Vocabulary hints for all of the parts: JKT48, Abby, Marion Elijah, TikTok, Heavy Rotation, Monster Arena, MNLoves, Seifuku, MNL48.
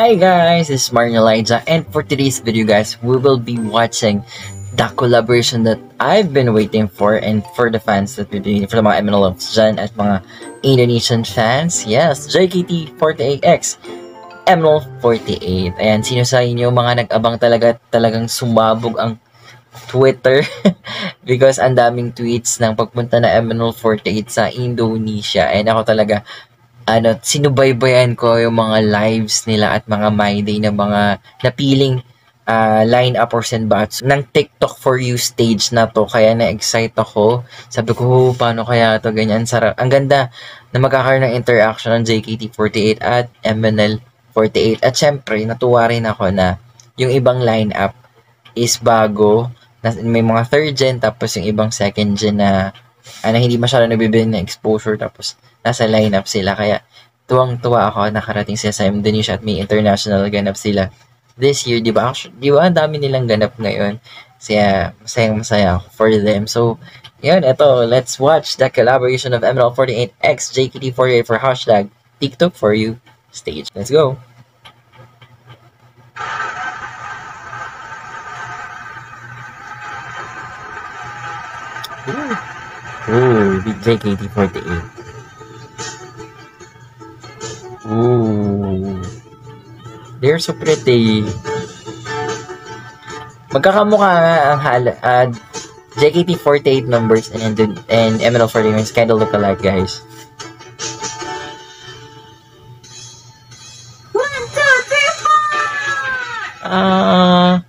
Hi guys, this is Marion Elijah, and for today's video guys, we will be watching the collaboration that I've been waiting for, and for the fans that we've been, for the mga MNL loves dyan at mga Indonesian fans, yes, JKT48X MNL48. Ayan, sino sa inyo mga nag-abang talaga, talagang sumabog ang Twitter because ang daming tweets ng pagpunta na MNL48 sa Indonesia. And ako talaga sinubaybayan ko yung mga lives nila at mga My Day na mga napiling line-up or sandbots ng TikTok For You stage na to. Kaya na-excite ako. Sabi ko, paano kaya to ganyan? Sarap. Ang ganda na magkakaroon ng interaction ng JKT48 at MNL48. At syempre, natuwa rin ako na yung ibang line-up is bago. May mga third gen, tapos yung ibang second gen na hindi masyado nabibigyan ng exposure, tapos nasa lineup sila. Kaya tuwang-tuwa ako nakarating sila sa Indonesia at may international ganap sila this year, di ba? Actually, di ba ang dami nilang ganap ngayon? Kaya masayang-masaya ako for them. So, yun, eto, let's watch the collaboration of MNL48X JKT48 for hashtag TikTok For You stage. Let's go! Ooh. Ooh, big JKT48. Ooh. They're so pretty. Magkakamukha nga ang JKT48 numbers and MNL48 numbers kind of look alike, guys. 1, 2, 3, 4!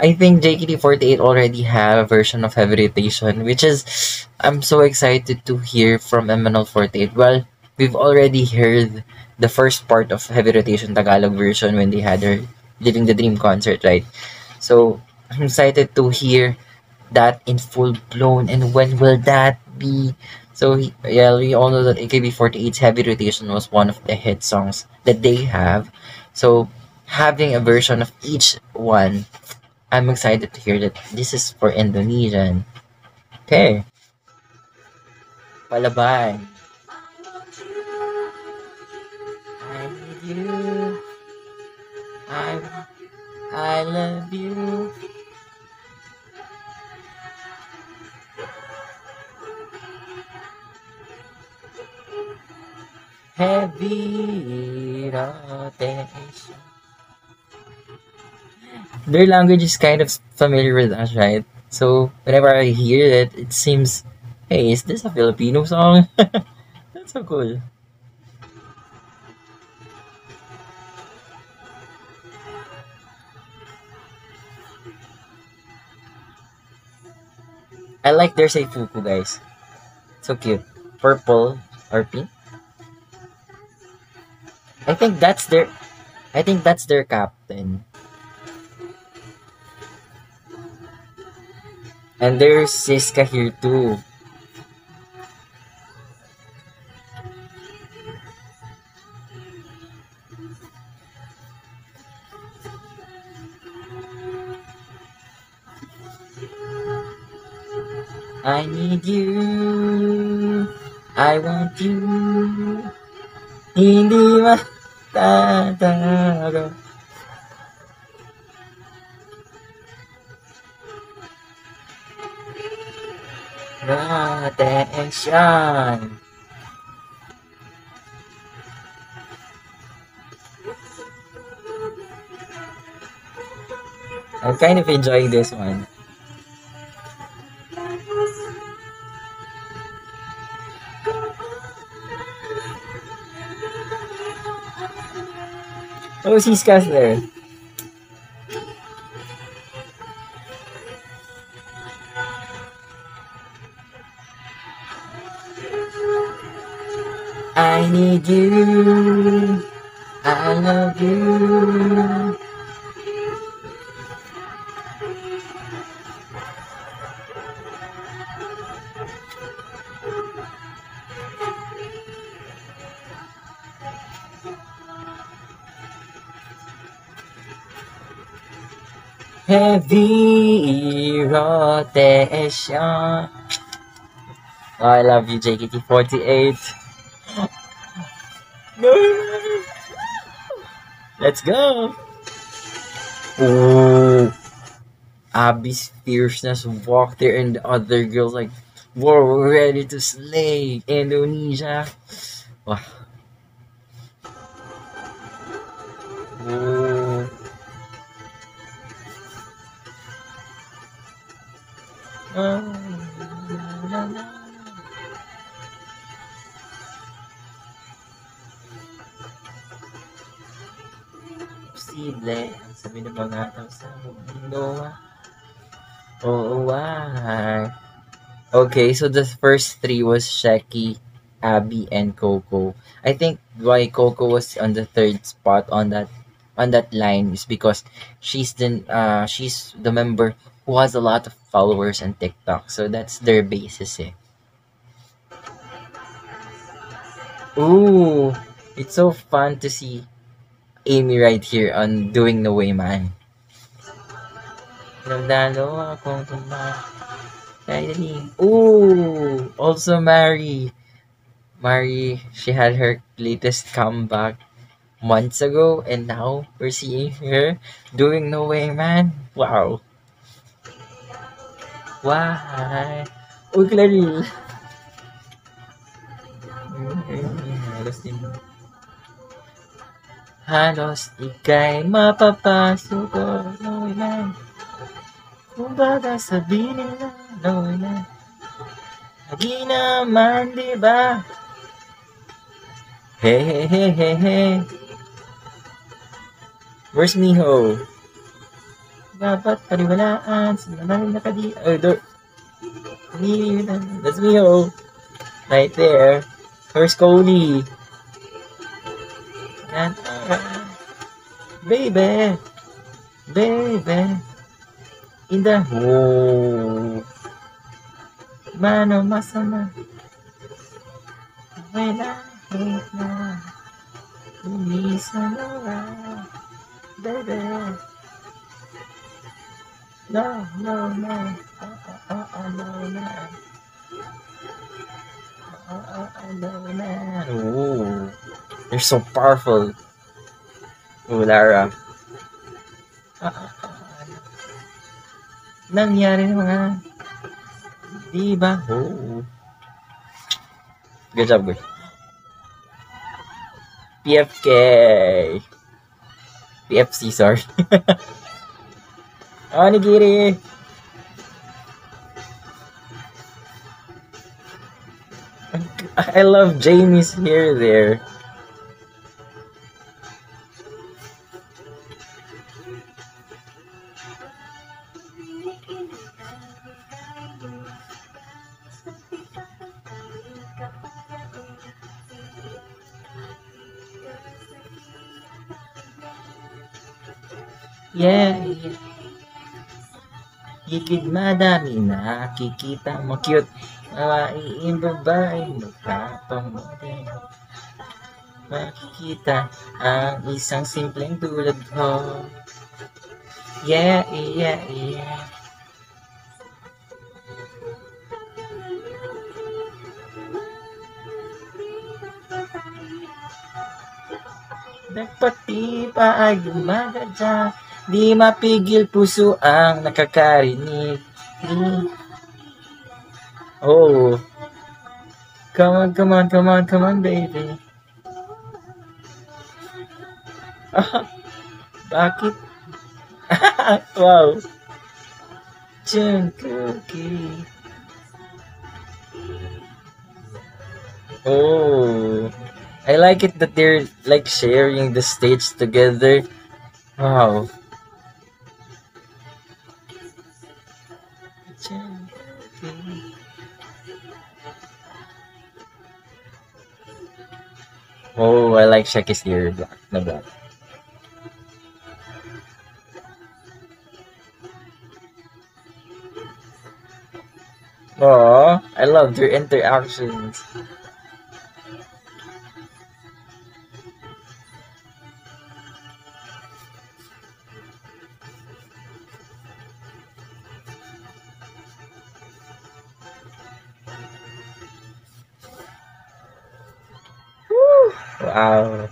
I think JKT48 already have a version of Heavy Rotation, which is, I'm so excited to hear from MNL48. Well, we've already heard the first part of Heavy Rotation Tagalog version when they had their Living the Dream concert, right? So, I'm excited to hear that in full blown, and when will that be? So, yeah, we all know that AKB48's Heavy Rotation was one of the hit songs that they have. So, having a version of each one, I'm excited to hear that this is for Indonesian. Okay. Palaban. I need you. I love you. Heavy rotation. Their language is kind of familiar with us, right? So whenever I hear it, it seems, hey, is this a Filipino song? That's so cool. I like their Seifuku, guys. So cute. Purple or pink. I think that's their captain. And there's Siska here too. I need you. I want you. Hindi matatago. Attention. I'm kind of enjoying this one. Oh, Siska's there. I need you, I love you. Heavy rotation. Oh, I love you, JKT48. No. Let's go! Oh, Abby's fierceness walked there, and the other girls like, whoa, we're ready to slay Indonesia. Wow. Oh. Posible sabi ng pangataw sa Noah. Oh, wow. Okay, so the first three was Shecky, Abby, and Coco. I think why Coco was on the third spot on that line is because she's the member who has a lot of followers on TikTok, so that's their basis. Eh. Ooh, it's so fun to see Amy right here on Doing the Way Man. Ooh, also Mari. Mari, she had her latest comeback months ago, and now we're seeing her doing No Way Man. Wow. Why? Oh, Claril. Halos ikay mapapasok ko, No Way Man. Kung baga sabihin nila, No Way Man. Lagi naman, diba? Hey, hey, hey, hey, hey. Where's Miho? Dapat paliwalaan, sinamahin na kadi. Oh, that's Miho. Right there. Where's Cody? Baby! Baby! In the hole. Mano masama. Wala. Wait na, umisan na, baby. No, no, no, no, no. No, no. Ooh, they're so powerful. Ooh, Lara. Nangyari naman, di ba? Ooh. Good job, good. PFK. PFC, sorry. Onigiri. I love Jamie's hair there. Yeah. Higit madami na kikita mo. Cute. Mawaiin babae. Magpapamutin. Makikita ang isang simpleng tulad ko. Yeah, yeah, yeah. Nagpati pa ay gumagadya. Di mapigil puso ang nakakarinig. Oh. Come on, come on, come on, come on, baby. Oh, bakit? Wow. June cookie. Oh. I like it that they're like sharing the stage together. Wow. Oh, I like Shekky's hair, black, na black. Oh, I love their interactions. Wow.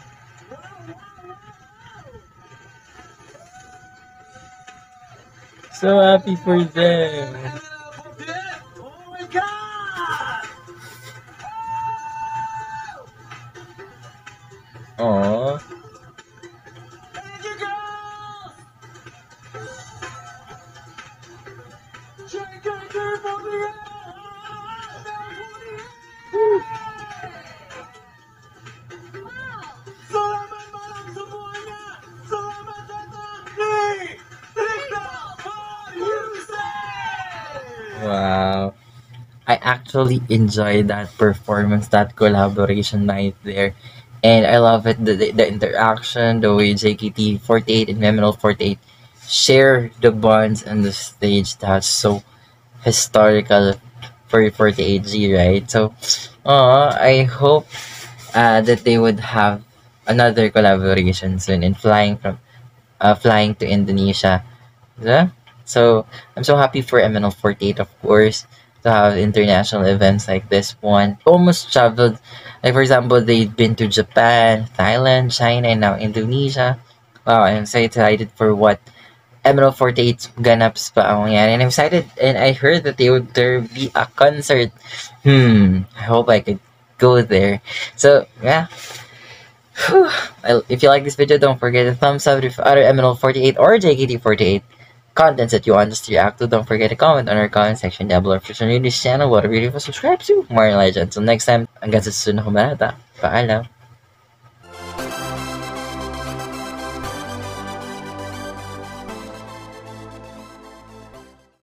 So happy for them. Oh my god! Aww. Thank you, girls! Wow, I actually enjoyed that performance, that collaboration night there. And I love it, the interaction, the way JKT48 and MNL48 share the bonds on the stage. That's so historical for the AG, right? So, I hope that they would have another collaboration soon in flying to Indonesia. Yeah? So I'm so happy for MNL48, of course, to have international events like this one. Almost traveled, like for example, they've been to Japan, Thailand, China, and now Indonesia. Wow, I'm so excited for what MNL48's ganaps pa ang yan. And I'm excited, and I heard that there would be a concert. I hope I could go there. So yeah. Whew. If you like this video, don't forget to thumbs up if other MNL48 or JKT48 contents that you want us to react to. Don't forget to comment on our comment section down below. If you're new to this channel, what a video for subscribe to Marion Elijah. Until next time, hanggang sa susunod na humanata. Paalam.